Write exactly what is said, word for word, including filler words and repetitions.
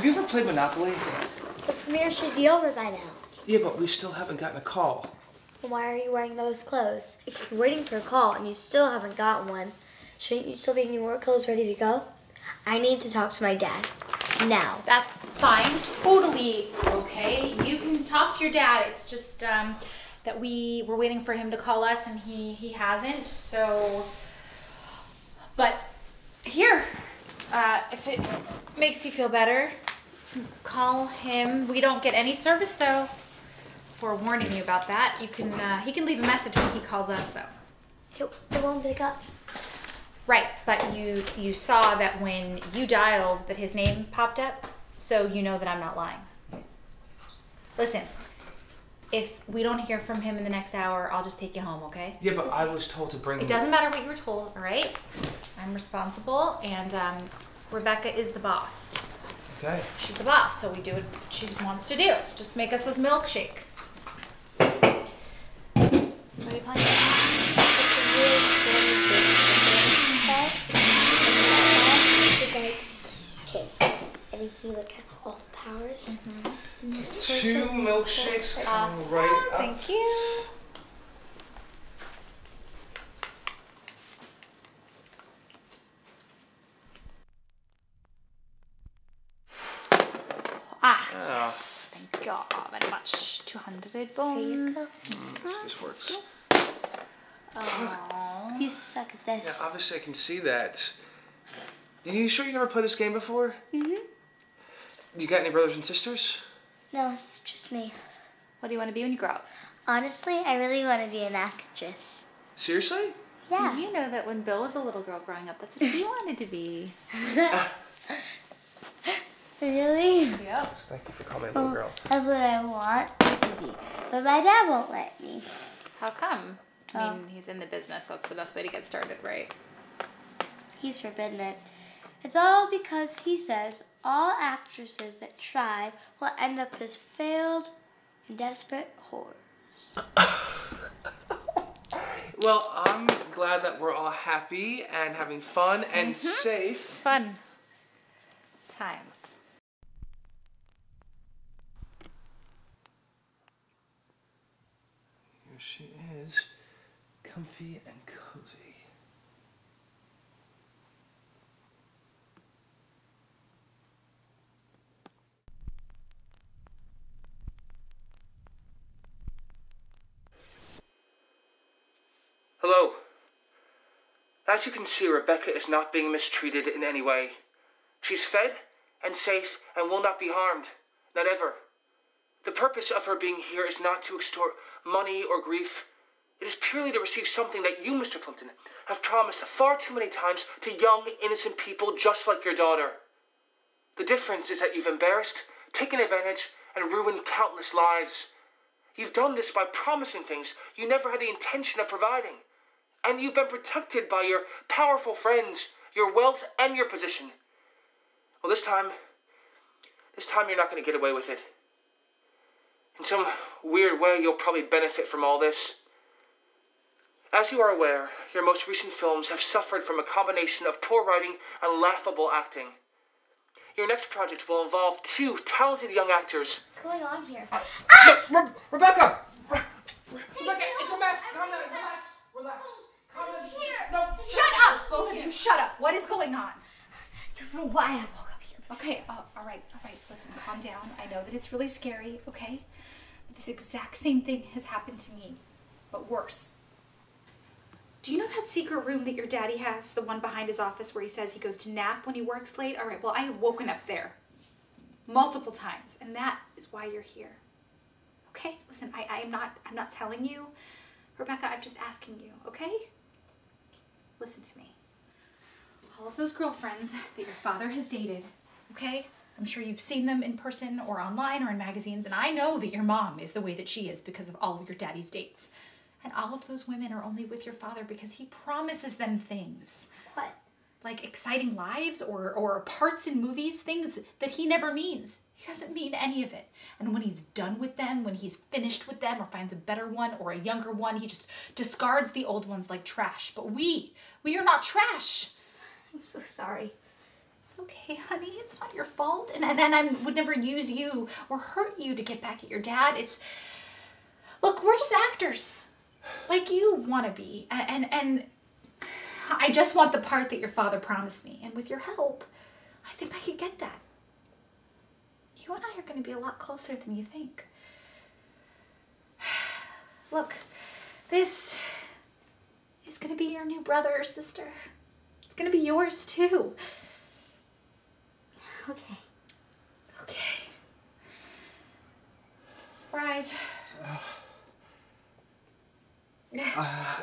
Have you ever played Monopoly? The premiere should be over by now. Yeah, but we still haven't gotten a call. Well, why are you wearing those clothes? If you're waiting for a call and you still haven't gotten one, shouldn't you still be in your work clothes ready to go? I need to talk to my dad. Now. That's fine. Totally okay. You can talk to your dad. It's just um, that we were waiting for him to call us and he, he hasn't, so... But here, uh, if it makes you feel better, call him. We don't get any service, though. Forewarning you about that. You can, uh, he can leave a message when he calls us, though. It won't pick up. Right, but you you saw that when you dialed that his name popped up, so you know that I'm not lying. Listen, if we don't hear from him in the next hour, I'll just take you home, okay? Yeah, but I was told to bring him. It doesn't matter what you were told, all right? I'm responsible, and um, Rebecca is the boss. Okay. She's the boss, so we do what she wants to do. Just make us those milkshakes. What are you playing? He like has all the powers. Mm-hmm. And this two milkshakes coming awesome. Right up. Thank you. Ah, oh. Yes. Thank God very much. two hundred bones. Mm, yes, this works. Oh. You suck at this. Yeah, obviously I can see that. Are you sure you never played this game before? Mm-hmm. You got any brothers and sisters? No, it's just me. What do you want to be when you grow up? Honestly, I really want to be an actress. Seriously? Yeah. Do you know that when Bill was a little girl growing up, that's what he wanted to be? Really? Yep. Thank you for calling me a little girl. That's what I want to be. But my dad won't let me. How come? I um, mean, he's in the business. That's the best way to get started, right? He's forbidden it. It's all because he says all actresses that try will end up as failed and desperate whores. Well, I'm glad that we're all happy and having fun and mm-hmm. safe. Fun times. Here she is, comfy and cozy. Hello. As you can see, Rebecca is not being mistreated in any way. She's fed and safe and will not be harmed. Not ever. The purpose of her being here is not to extort money or grief. It is purely to receive something that you, Mister Plimpton, have promised far too many times to young, innocent people just like your daughter. The difference is that you've embarrassed, taken advantage, and ruined countless lives. You've done this by promising things you never had the intention of providing. And you've been protected by your powerful friends, your wealth, and your position. Well, this time, this time you're not going to get away with it. In some weird way, you'll probably benefit from all this. As you are aware, your most recent films have suffered from a combination of poor writing and laughable acting. Your next project will involve two talented young actors. What's going on here? Uh, ah! No, Re Rebecca! Re Re Rebecca, it's a mess! Calm down, relax! Relax! Calm down! No, shut up! Both of you, shut up! What is going on? I don't know why I woke up here. Okay, uh, all right, all right, listen, calm down. I know that it's really scary, okay? But this exact same thing has happened to me, but worse. Do you know that secret room that your daddy has? The one behind his office where he says he goes to nap when he works late? All right, well, I have woken up there multiple times, and that is why you're here. Okay? Listen, I, I am not, I'm not telling you. Rebecca, I'm just asking you, okay? Listen to me. All of those girlfriends that your father has dated, okay? I'm sure you've seen them in person or online or in magazines, and I know that your mom is the way that she is because of all of your daddy's dates. And all of those women are only with your father because he promises them things. What? Like exciting lives or, or parts in movies, things that he never means. He doesn't mean any of it. And when he's done with them, when he's finished with them or finds a better one or a younger one, he just discards the old ones like trash. But we, we are not trash. I'm so sorry. It's okay. okay, honey, it's not your fault, and, and, and I would never use you or hurt you to get back at your dad. It's, look, we're just actors, like you want to be, and, and, and I just want the part that your father promised me, and with your help, I think I could get that. You and I are going to be a lot closer than you think. Look, this is going to be your new brother or sister. It's going to be yours, too. Okay. Okay. Surprise. Uh, uh.